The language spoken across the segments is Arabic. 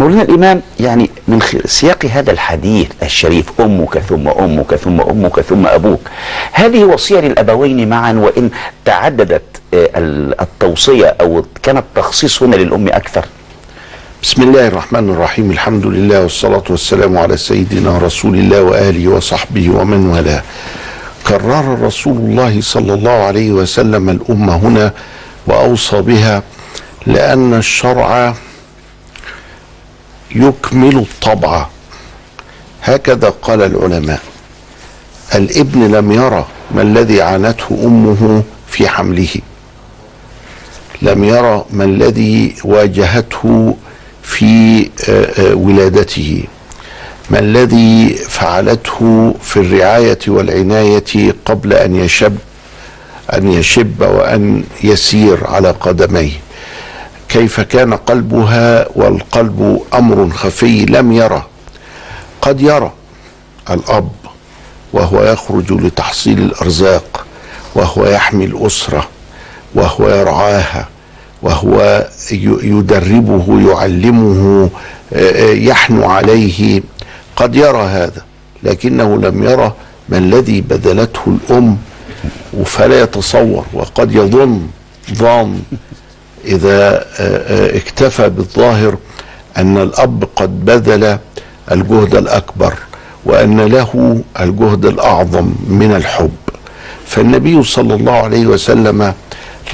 مولانا الإمام يعني من سياق هذا الحديث الشريف أمك ثم أمك ثم أمك ثم أبوك، هذه وصية للأبوين معا، وإن تعددت التوصية أو كان التخصيص هنا للأم أكثر. بسم الله الرحمن الرحيم، الحمد لله والصلاة والسلام على سيدنا رسول الله وآله وصحبه ومن والاه. كرر رسول الله صلى الله عليه وسلم الأمة هنا وأوصى بها، لأن الشرع يكمل الطبع، هكذا قال العلماء. الابن لم يرى ما الذي عانته أمه في حمله، لم يرى ما الذي واجهته في ولادته، ما الذي فعلته في الرعاية والعناية قبل أن يشب وأن يسير على قدميه، كيف كان قلبها. والقلب أمر خفي، لم يرى. قد يرى الأب وهو يخرج لتحصيل الأرزاق، وهو يحمي الأسرة، وهو يرعاها، وهو يدربه، يعلمه، يحنو عليه، قد يرى هذا، لكنه لم يرى ما الذي بذلته الأم، فلا يتصور. وقد يظن ظن إذا اكتفى بالظاهر أن الأب قد بذل الجهد الأكبر وأن له الجهد الأعظم من الحب. فالنبي صلى الله عليه وسلم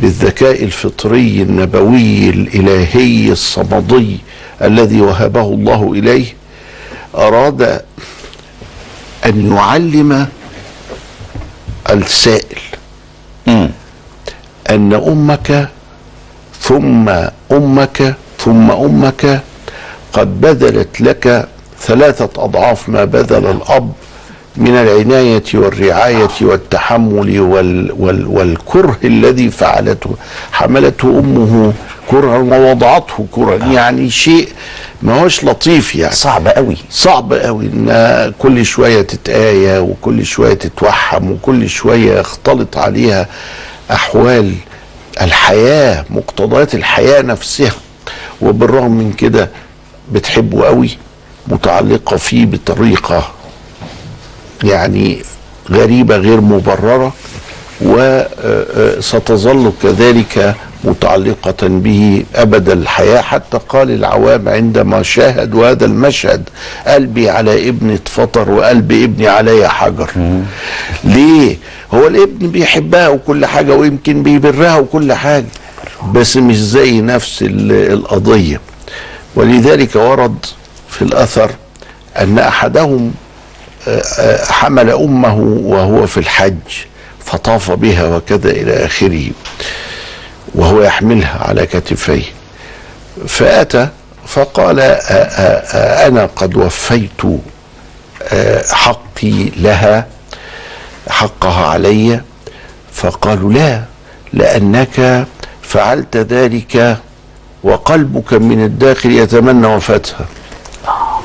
بالذكاء الفطري النبوي الإلهي الصمدي الذي وهبه الله إليه أراد أن يعلم السائل أن أمك ثم أمك ثم أمك قد بذلت لك 3 أضعاف ما بذل الأب من العناية والرعاية والتحمل والكره الذي فعلته، حملته أمه كرها ووضعته كرها، يعني شيء ما هوش لطيف، يعني صعب قوي، صعب قوي ان كل شوية تتآية وكل شوية تتوحم وكل شوية يختلط عليها أحوال الحياة، مقتضيات الحياة نفسها. وبالرغم من كده بتحبه قوي، متعلقة فيه بطريقة يعني غريبة غير مبررة، وستظل كذلك متعلقة به أبد الحياة. حتى قال العوام عندما شاهدوا هذا المشهد: قلبي على ابني اتفطر وقلب ابني علي حجر. ليه؟ هو الابن بيحبها وكل حاجة، ويمكن بيبرها وكل حاجة، بس مش زي نفس القضية. ولذلك ورد في الأثر أن أحدهم حمل أمه وهو في الحج فطاف بها وكذا إلى آخره، وهو يحملها على كتفيه، فأتى فقال: أنا قد وفيت حقي لها، حقها علي. فقالوا: لا، لأنك فعلت ذلك وقلبك من الداخل يتمنى وفاتها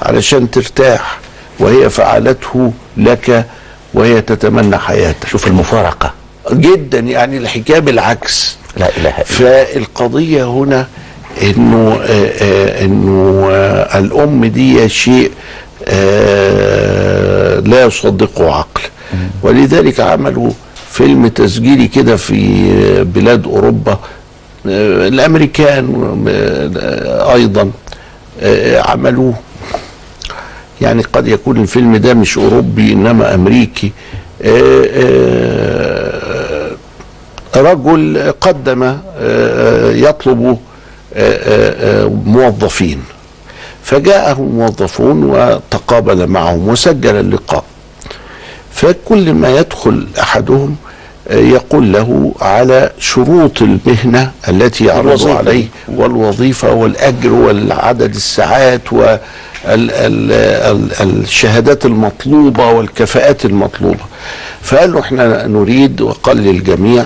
علشان ترتاح، وهي فعلته لك وهي تتمنى حياتك. شوف المفارقة جدا، يعني الحكاية بالعكس. لا إله إلا. فالقضية هنا انه الام دي شيء لا يصدقه عقل. ولذلك عملوا فيلم تسجيلي كده في بلاد اوروبا، الامريكان ايضا عملوه، يعني قد يكون الفيلم ده مش اوروبي انما امريكي. رجل قدم يطلب موظفين، فجاءه موظفون وتقابل معهم وسجل اللقاء. فكل ما يدخل أحدهم يقول له على شروط المهنة التي يعرض عليه والوظيفة والأجر والعدد الساعات والشهادات المطلوبة والكفاءات المطلوبة. فقال له: احنا نريد، وقال للجميع: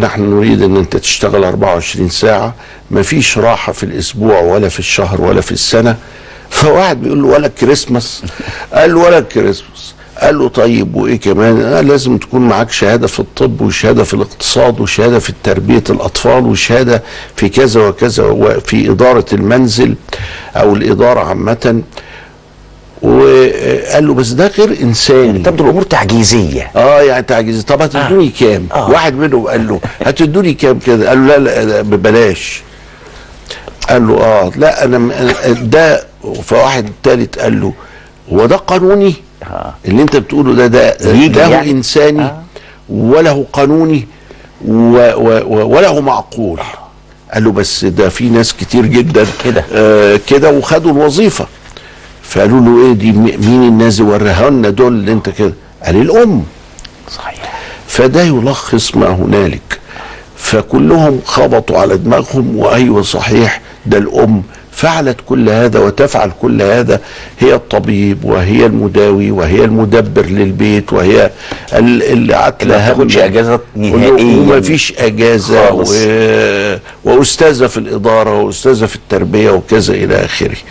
نحن نريد ان انت تشتغل 24 ساعة، مفيش راحة في الاسبوع ولا في الشهر ولا في السنة. فواحد بيقول له: ولا الكريسماس؟ قال له: ولا الكريسماس. قال له طيب وايه كمان؟ لازم تكون معاك شهاده في الطب وشهاده في الاقتصاد وشهاده في تربيه الاطفال وشهاده في كذا وكذا وفي اداره المنزل او الاداره عامه. وقال له بس ده غير انساني. تبدو الامور تعجيزيه. يعني تعجيزيه. طب هتدوني كام؟ واحد منهم قال له هتدوني كام كده؟ قال له لا لا ببلاش. قال له لا انا ده. فواحد ثالث قال له هو ده قانوني؟ اللي انت بتقوله ده هو يعني انساني ولا هو قانوني ولا هو معقول. قال له بس ده في ناس كتير جدا كده كده وخدوا الوظيفه. فقالوا له ايه دي؟ مين الناس دي؟ وراها لنا دول اللي انت كده. قال الام. صحيح. فده يلخص ما هنالك. فكلهم خبطوا على دماغهم وايوه صحيح ده الام فعلت كل هذا وتفعل كل هذا، هي الطبيب وهي المداوي وهي المدبر للبيت وهي اللي عتلها. ما تاخدش اجازه نهائيه ومفيش اجازه واستاذه في الاداره واستاذه في التربيه وكذا الى اخره.